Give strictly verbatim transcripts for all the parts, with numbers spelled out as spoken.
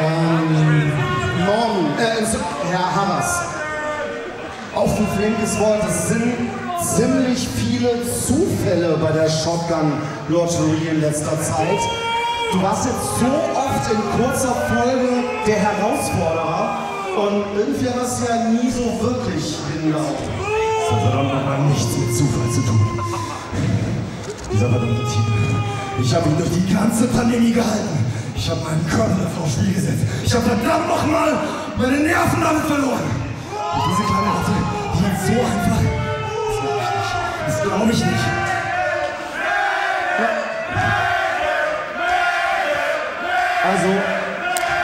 ähm, morgen, äh, Herr Harras, auf ein flinkes Wort, es sind ziemlich viele Zufälle bei der Shotgun Lotterie in letzter Zeit. Du warst jetzt so oft in kurzer Folge der Herausforderer und irgendwie hat das ja nie so wirklich hingehauen. Das hat verdammt nochmal nichts mit Zufall zu tun. Dieser verdammte Typ. Ich habe ihn durch die ganze Pandemie gehalten. Ich habe meinen Körper davor aufs Spiel gesetzt. Ich habe verdammt nochmal meine Nerven damit verloren. Und diese kleine Ratte, die hat so einfach. Das glaube ich nicht. Das glaube ich nicht. Ja. Also,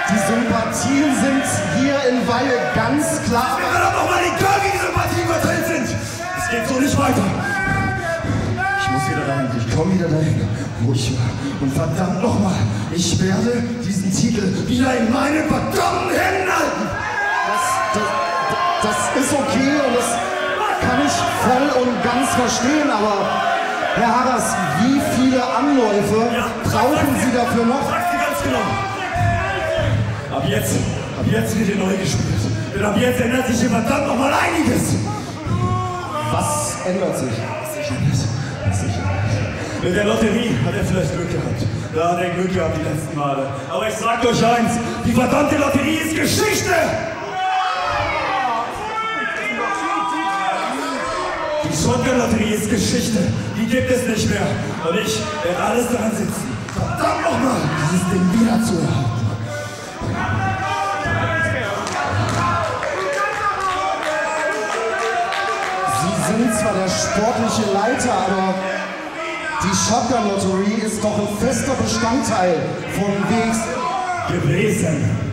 die Sympathien sind hier in Weyhe ganz klar. Ich kann doch mal die gegen Sympathien verteilt sind. Es geht so nicht weiter. Ich muss wieder dahin. Ich komme wieder dahin, wo ich war. Und verdammt nochmal, ich werde diesen Titel wieder in meinen verdammten Händen halten. Das, das, das ist okay und das kann ich voll und ganz verstehen, aber Herr Harras, wie viele Anläufe brauchen Sie dafür noch? Genau. Ab jetzt, ab jetzt wird hier neu gespielt. Denn ab jetzt ändert sich hier verdammt nochmal einiges. Was ändert sich? Was sich ändert. Was sich ändert. Mit der Lotterie hat er vielleicht Glück gehabt. Da hat er Glück gehabt die letzten Male. Aber ich sag euch eins, die verdammte Lotterie ist Geschichte! Die Shotgun-Lotterie ist Geschichte. Die gibt es nicht mehr. Und ich werde alles daran sitzen. Verdammt nochmal, dieses Ding wieder zu erhalten. Sie sind zwar der sportliche Leiter, aber die Shotgun Lotterie ist doch ein fester Bestandteil von W X W gewesen.